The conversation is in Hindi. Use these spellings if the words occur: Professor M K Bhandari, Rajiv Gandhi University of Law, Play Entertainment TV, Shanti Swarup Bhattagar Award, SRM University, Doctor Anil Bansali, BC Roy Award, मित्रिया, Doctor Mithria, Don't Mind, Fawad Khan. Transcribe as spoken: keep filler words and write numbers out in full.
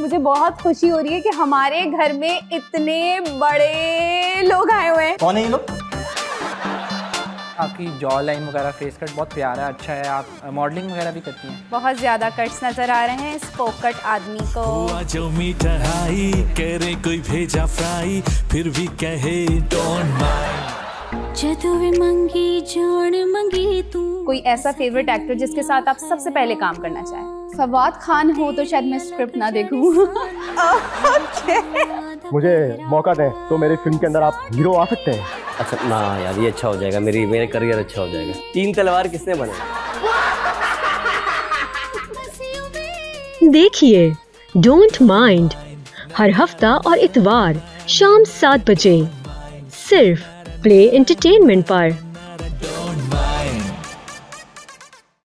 मुझे बहुत खुशी हो रही है कि हमारे घर में इतने बड़े लोग आए हुए हैं। कौन है ये लोग? आपकी जॉ लाइन वगैरह फेस कट बहुत प्यारा अच्छा है। आप मॉडलिंग वगैरह भी करती हैं? बहुत ज्यादा कट्स नजर आ रहे हैं इस पोकट आदमी को। जो मिठाई कह रहे कोई भेजा फ्राई फिर भी कहे डोंट माइंड। मंगी जोड़ मंगी तू। कोई ऐसा फेवरेट एक्टर जिसके साथ आप सबसे पहले काम करना चाहें? फवाद खान हो तो शायद मैं स्क्रिप्ट ना देखूं। okay. मुझे मौका दें तो मेरी फिल्म के अंदर आप हीरो आ सकते हैं। अच्छा ना यार ये अच्छा हो जाएगा, मेरी मेरा करियर अच्छा हो जाएगा। तीन तलवार किसने बनाई? देखिए डोंट माइंड हर हफ्ता और इतवार शाम सात बजे सिर्फ प्ले एंटरटेनमेंट पर।